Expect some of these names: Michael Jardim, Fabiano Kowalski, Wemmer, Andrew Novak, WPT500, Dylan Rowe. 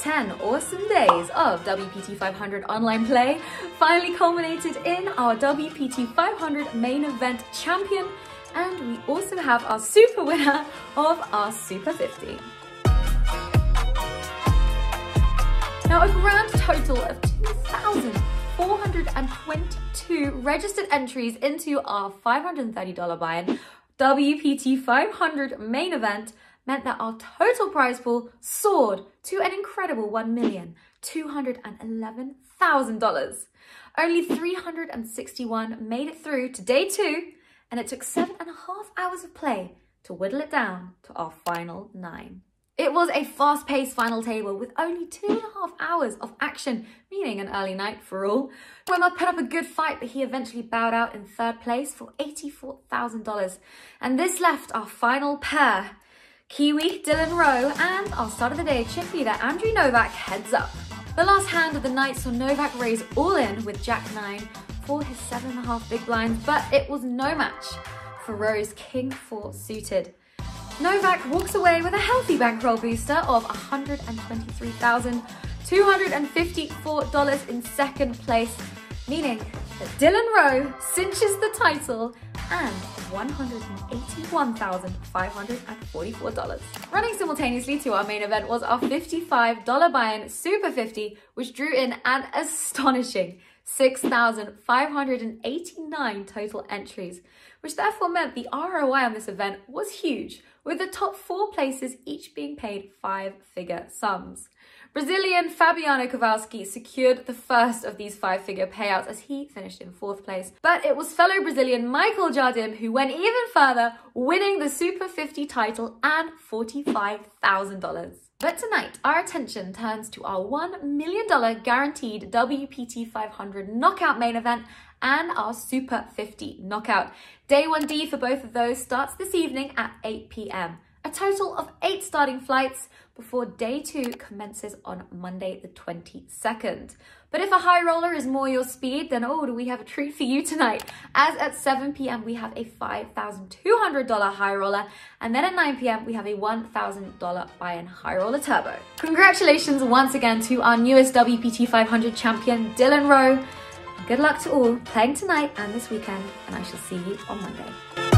10 awesome days of WPT500 online play finally culminated in our WPT500 main event champion, and we also have our super winner of our Super 50. Now, a grand total of 2,422 registered entries into our $530 buy-in WPT500 main event meant that our total prize pool soared to an incredible $1,211,000. Only 361 made it through to day 2, and it took 7.5 hours of play to whittle it down to our final 9. It was a fast-paced final table with only 2.5 hours of action, meaning an early night for all. Wemmer put up a good fight, but he eventually bowed out in third place for $84,000. And this left our final pair, Kiwi Dylan Rowe and our start of the day chip leader Andrew Novak, heads up. The last hand of the night saw Novak raise all in with Jack-9 for his 7.5 big blinds, but it was no match for Rowe's King-4 suited. Novak walks away with a healthy bankroll booster of $123,254 in second place, meaning that Dylan Rowe cinches the title and $181,544. Running simultaneously to our main event was our $55 buy-in Super 50, which drew in an astonishing 6,589 total entries, which therefore meant the ROI on this event was huge, with the top 4 places each being paid 5-figure sums. Brazilian Fabiano Kowalski secured the first of these 5-figure payouts as he finished in 4th place, but it was fellow Brazilian Michael Jardim who went even further, winning the Super 50 title and $45,000. But tonight, our attention turns to our $1 million guaranteed WPT500 knockout main event and our Super 50 knockout. Day 1D for both of those starts this evening at 8 p.m. A total of 8 starting flights before day 2 commences on Monday the 22nd. But if a high roller is more your speed, then oh, do we have a treat for you tonight, as at 7 p.m. we have a $5,200 high roller, and then at 9 p.m. we have a $1,000 buy-in high roller turbo. Congratulations once again to our newest WPT500 champion, Dylan Rowe. Good luck to all playing tonight and this weekend, and I shall see you on Monday.